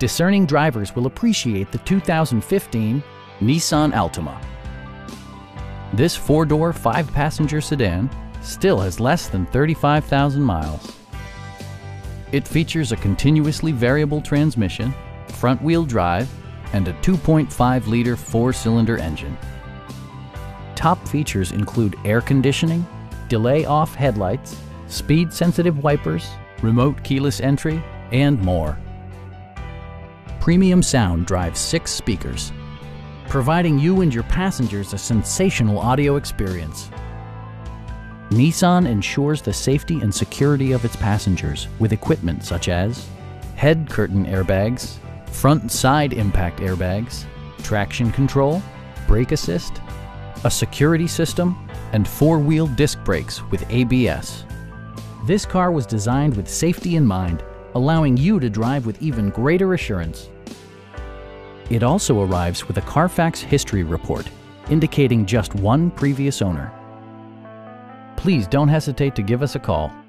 Discerning drivers will appreciate the 2015 Nissan Altima. This four-door, five-passenger sedan still has less than 35,000 miles. It features a continuously variable transmission, front-wheel drive, and a 2.5-liter four-cylinder engine. Top features include air conditioning, delay-off headlights, speed-sensitive wipers, remote keyless entry, and more. Premium sound drives 6 speakers, providing you and your passengers a sensational audio experience. Nissan ensures the safety and security of its passengers with equipment such as head curtain airbags, front and side impact airbags, traction control, brake assist, a security system, and four-wheel disc brakes with ABS. This car was designed with safety in mind, allowing you to drive with even greater assurance. It also arrives with a Carfax history report, indicating just one previous owner. Please don't hesitate to give us a call.